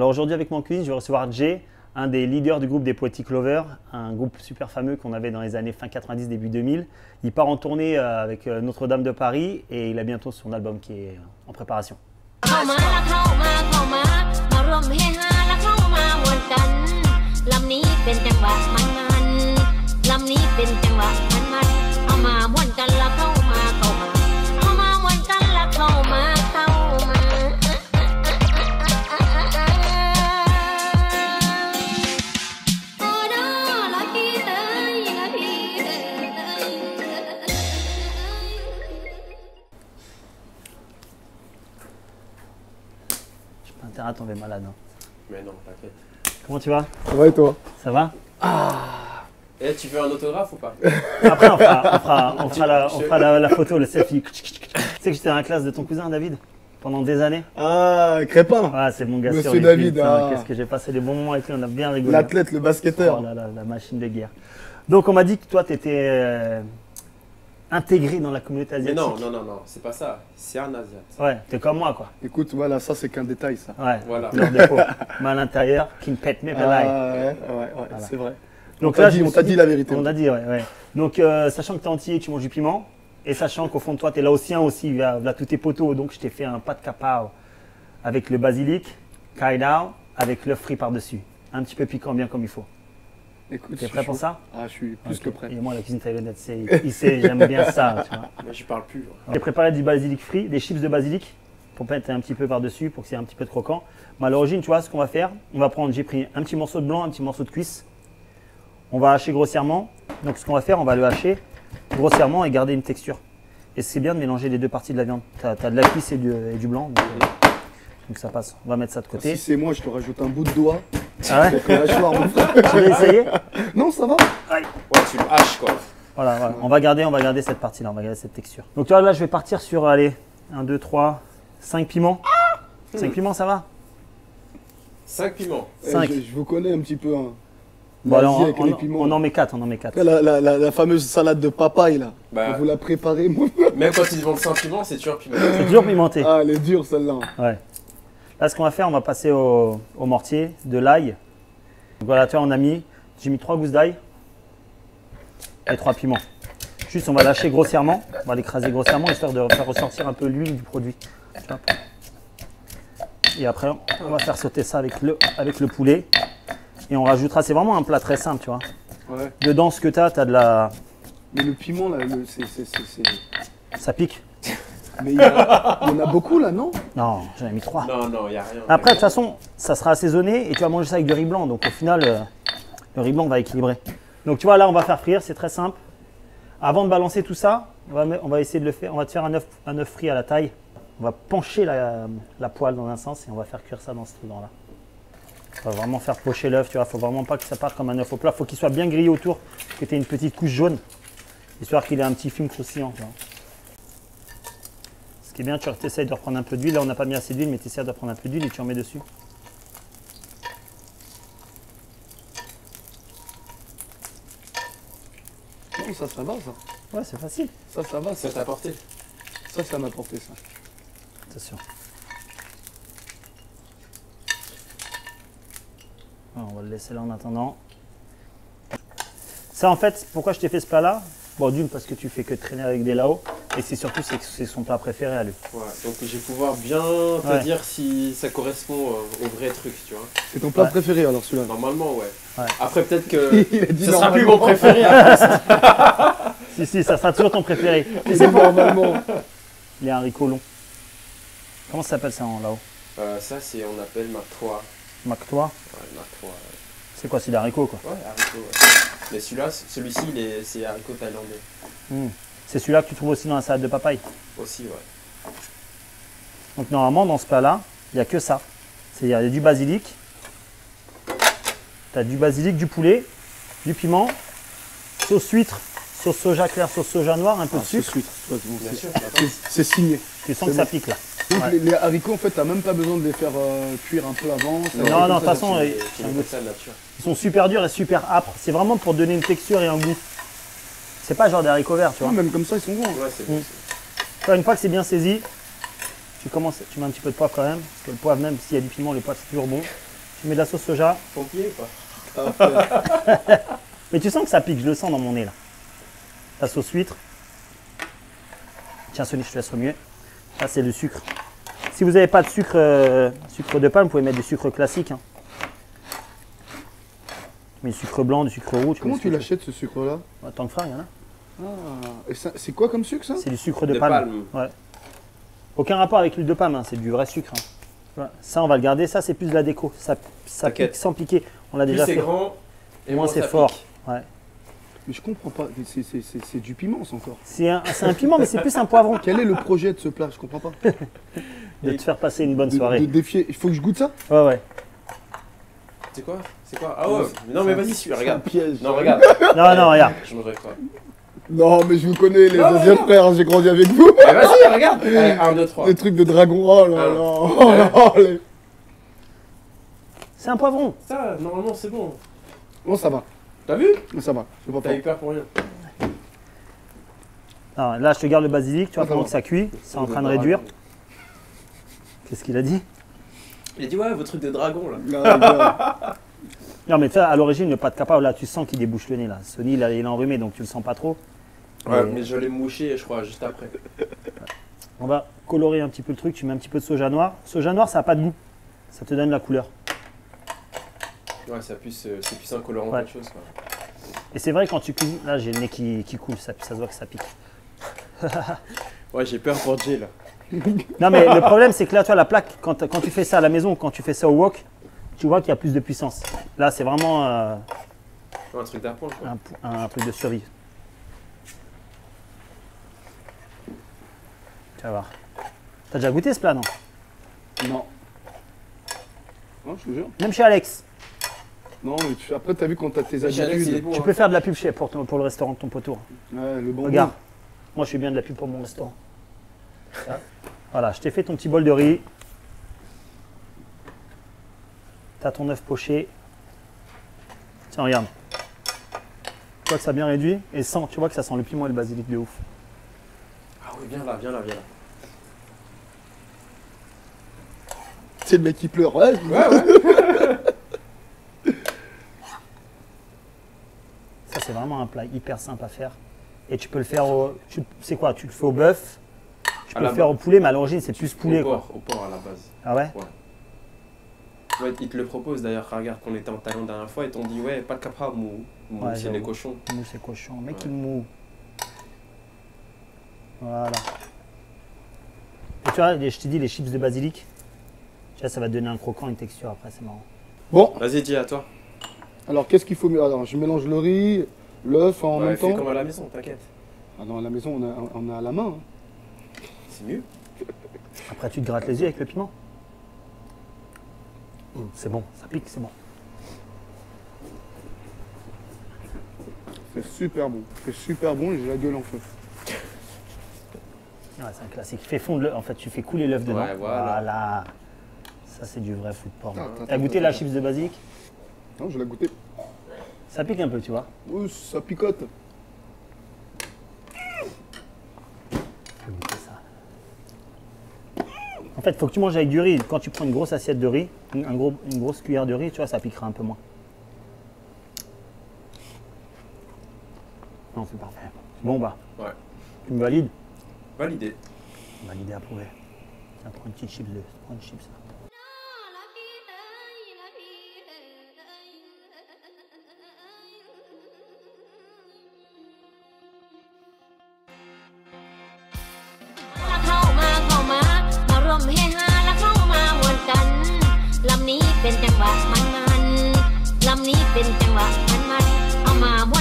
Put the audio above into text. Alors aujourd'hui avec mon quiz, je vais recevoir Jay, un des leaders du groupe des Poetic Lovers, un groupe super fameux qu'on avait dans les années fin 90, début 2000. Il part en tournée avec Notre-Dame de Paris et il a bientôt son album qui est en préparation. T'as tombé malade. Hein. Mais non, t'inquiète. Comment tu vas? Ça va et toi? Ça va. Ah. Et tu veux un autographe ou pas? Après, on fera la photo, le selfie. Tu sais que j'étais dans la classe de ton cousin, David, pendant des années. Ah, Crépin. Ah, c'est mon gars. Monsieur David. Ah. Qu'est-ce que j'ai passé des bons moments avec lui, on a bien rigolé. L'athlète, le basketteur. Oh là là, la machine de guerre. Donc, on m'a dit que toi, tu étais intégré dans la communauté asiatique. Mais non, non, non, non, c'est pas ça. C'est un Asiate. Ouais, t'es comme moi, quoi. Écoute, voilà, ça c'est qu'un détail, ça. Ouais, voilà. Mais à l'intérieur, qui ne pète mes pédales. Ah ouais, ouais, ouais, voilà. C'est vrai. Donc là, on t'a dit la vérité. On t'a dit, ouais, ouais. Donc, sachant que t'es antillais, tu manges du piment, et sachant qu'au fond de toi, t'es laotien aussi, là tous tes poteaux, donc je t'ai fait un pad kra pao avec le basilic, kai dao, avec l'œuf frit par-dessus. Un petit peu piquant, bien comme il faut. Écoute, t'es prêt pour ça? Ah, je suis plus que prêt. Et moi, la cuisine thaïlandaise, il sait, j'aime bien ça. Tu vois. Moi, je parle plus. J'ai préparé du basilic frit, des chips de basilic pour mettre un petit peu par-dessus, pour que c'est un petit peu croquant. Mais à l'origine, tu vois, ce qu'on va faire, on va prendre, j'ai pris un petit morceau de blanc, un petit morceau de cuisse. On va hacher grossièrement. Donc, ce qu'on va faire, on va le hacher grossièrement et garder une texture. Et c'est bien de mélanger les deux parties de la viande. T'as de la cuisse et du blanc. Donc, ça passe. On va mettre ça de côté. Si c'est moi, je te rajoute un bout de doigt. Ah ouais? Tu veux essayer? Non, ça va. Ouais, tu le haches quoi. Voilà, voilà. On va garder cette partie-là, on va garder cette texture. Donc tu vois, là je vais partir sur, allez, 1, 2, 3, 5 piments. 5 piments, ça va? 5 piments. 5. Je vous connais un petit peu. Hein. Bon, alors, on en met 4, on en met 4. La fameuse salade de papaye, là, bah, vous la préparez, moi. Même quand ils vendent 5 piments, c'est toujours pimenté. C'est toujours pimenté. Ah, elle est dure celle-là. Ouais. Là, ce qu'on va faire, on va passer au mortier, de l'ail. Voilà, tu vois, on a mis, j'ai mis 3 gousses d'ail et 3 piments. Juste, on va lâcher grossièrement, on va l'écraser grossièrement, histoire de faire ressortir un peu l'huile du produit. Et après, on va faire sauter ça avec le poulet. Et on rajoutera, c'est vraiment un plat très simple, tu vois. Ouais. Dedans, ce que tu as, de la... Mais le piment, là, c'est... Ça pique. Mais il y en a beaucoup là, non? Non, j'en ai mis 3. Non, non, il n'y a rien. Après, de toute façon, ça sera assaisonné et tu vas manger ça avec du riz blanc. Donc au final, le riz blanc va équilibrer. Donc tu vois, là, on va faire frire, c'est très simple. Avant de balancer tout ça, on va essayer de le faire. On va te faire un œuf frit à la taille. On va pencher la poêle dans un sens et on va faire cuire ça dans ce trou-là. On va vraiment faire pocher l'œuf, tu vois. Il ne faut vraiment pas que ça parte comme un œuf au plat. Il faut qu'il soit bien grillé autour, que tu aies une petite couche jaune, histoire qu'il ait un petit film croustillant. Eh bien, tu essaies de reprendre un peu d'huile. Là, on n'a pas mis assez d'huile, mais tu essaies de reprendre un peu d'huile et tu en mets dessus. Oh, ça va, ça. Ouais, c'est facile. Ça va, ça t'a porté. Ça m'a porté, ça. Attention. Alors, on va le laisser là en attendant. Ça, en fait, pourquoi je t'ai fait ce plat-là? Bon, d'une, parce que tu fais que traîner avec des laos. Et c'est surtout c'est son plat préféré à lui. Ouais, donc je vais pouvoir bien te dire si ça correspond au vrai truc, tu vois. C'est ton plat préféré alors celui-là? Normalement, ouais. Après peut-être que ce sera plus mon préféré après. si, ça sera toujours ton préféré. C'est normalement. Les haricots longs. Comment ça s'appelle ça en lao? Ça c'est, on appelle Mac 3. Mac 3? Ouais, Mac 3. Ouais. C'est quoi? C'est des haricots quoi? Ouais, haricots, ouais. Mais celui-ci, c'est haricots thaïlandais. Mm. C'est celui-là que tu trouves aussi dans la salade de papaye? Aussi, ouais. Donc normalement, dans ce plat-là, il n'y a que ça. C'est-à-dire, il y a du basilic. Tu as du basilic, du poulet, du piment, sauce huître, sauce soja claire, sauce soja noire, un peu de sucre. C'est signé. Tu sens que ça pique, là. Donc les haricots, en fait, tu n'as même pas besoin de les faire cuire un peu avant. Non, non, de toute façon, ils sont super durs et super âpres. C'est vraiment pour donner une texture et un goût. C'est pas genre des haricots verts, tu vois. Même comme ça, ils sont bons. Ouais, enfin, une fois que c'est bien saisi, tu mets un petit peu de poivre quand même. Parce que le poivre, même s'il y a du piment, le poivre, c'est toujours bon. Tu mets de la sauce soja. Pompier ou pas? Mais tu sens que ça pique, je le sens dans mon nez là. La sauce huître. Tiens Sonny, je te laisse remuer. Là c'est le sucre. Si vous n'avez pas de sucre, sucre de palme, vous pouvez mettre du sucre classique. Hein. Mais du sucre blanc, du sucre rouge. Comment tu l'achètes ce sucre là? Bah, tant que frère, il y en a. Ah, c'est quoi comme sucre ça? C'est du sucre de palme. Ouais. Aucun rapport avec l'huile de palme, hein, c'est du vrai sucre. Hein. Ça, on va le garder. Ça, c'est plus de la déco. Ça pique sans piquer. On l'a déjà fait. Plus c'est grand et moins c'est fort. Ouais. Mais je comprends pas. C'est du piment, c'est encore. C'est un piment, mais c'est plus un poivron. Quel est le projet de ce plat? Je comprends pas. De te faire passer une bonne soirée. De défier. Il faut que je goûte ça? Ouais, ouais. C'est quoi? C'est quoi? Ah ouais. Non, mais vas-y, regarde. Piège. Non, regarde. Non, regarde. Je me réveille. Non, mais je vous connais, les Asiens frères, j'ai grandi avec vous. Ah, vas-y, regarde. Allez, 1, 2, 3. Les trucs de dragon, oh là là. Oh, les... C'est un poivron. Ça, normalement, c'est bon. Bon, ça va. T'as vu? Ça va. T'as eu peur pour rien. Ah, là, je te garde le basilic, tu vois, pendant que ça cuit. C'est en train de réduire. Qu'est-ce qu'il a dit? Il a dit, ouais, vos trucs de dragon, là. Non, mais ça, à l'origine, le pad Kra Pao, là, tu sens qu'il débouche le nez, là. Sonny, il est enrhumé, donc tu le sens pas trop. Ouais, mais je l'ai mouché, je crois, juste après. On va colorer un petit peu le truc. Tu mets un petit peu de soja noir. Soja noir, ça n'a pas de goût. Ça te donne la couleur. Ouais, c'est plus un colorant qu'autre chose, quoi. Et c'est vrai, quand tu cuisines... Là, j'ai le nez qui coule. Ça se voit que ça pique. Ouais, j'ai peur pour Jay, là. Non, mais le problème, c'est que là, tu vois, la plaque, quand tu fais ça à la maison, quand tu fais ça au wok, tu vois qu'il y a plus de puissance. Là, c'est vraiment... un truc d'approche, quoi. Un truc de survie. Tu vas voir. T'as déjà goûté ce plat, non? Non. Non, je te jure. Même chez Alex? Non, mais après, t'as vu quand t'as tes habitudes. Tu peux faire de la pub pour le restaurant de ton potour. Ouais, le bon. Regarde, moi, je fais bien de la pub pour mon restaurant. Voilà, je t'ai fait ton petit bol de riz. T'as ton œuf poché. Tiens, regarde. Tu vois que ça a bien réduit et sent, tu vois que ça sent le piment et le basilic de ouf. Ah oui, viens là, viens là, viens là. C'est le mec qui pleure, ouais. Ouais. Ça, c'est vraiment un plat hyper simple à faire. Et tu peux le faire au... C'est quoi? Tu le fais au bœuf, tu peux le faire au poulet, mais à l'origine, c'est plus poulet, quoi. Au porc, à la base. Ah ouais? Ouais. Ouais, ils te le proposent d'ailleurs. Regarde, qu'on était en Thaïlande la dernière fois et t'ont dit, ouais, pas de capra, mou. Mou, ouais, c'est les cochons. Mou, c'est cochon. Mec, il mou. Voilà. Et tu vois, je t'ai dit, les chips de basilic. Tu vois, ça va te donner un croquant, une texture après, c'est marrant. Bon. Vas-y, dis à toi. Alors, qu'est-ce qu'il faut mieux? Alors, je mélange le riz, l'œuf en même temps. Ouais, fais comme à la maison, t'inquiète. Ah non, à la maison, on a à la main. Hein. C'est mieux. Après, tu te grattes les yeux avec le piment. C'est bon, ça pique, c'est bon. C'est super bon. C'est super bon et j'ai la gueule en feu. Ouais, c'est un classique. Fais fondre l'œuf. En fait, tu fais couler l'œuf dedans. Ouais, voilà. Ça, c'est du vrai food porn. T'as goûté la chips de basilic? Non, je l'ai goûté. Ça pique un peu, tu vois. Oui, ça picote. Faut goûter ça. En fait, il faut que tu manges avec du riz. Quand tu prends une grosse assiette de riz, une grosse cuillère de riz, tu vois, ça piquera un peu moins. Non, c'est parfait. Bon, bah, ouais. Tu me valides? Validé. Validé, approuvé. Tiens, prends une petite chips, prends une chips. Lamni, ben jangwa man man. Lamni, ben jangwa man man. Ama.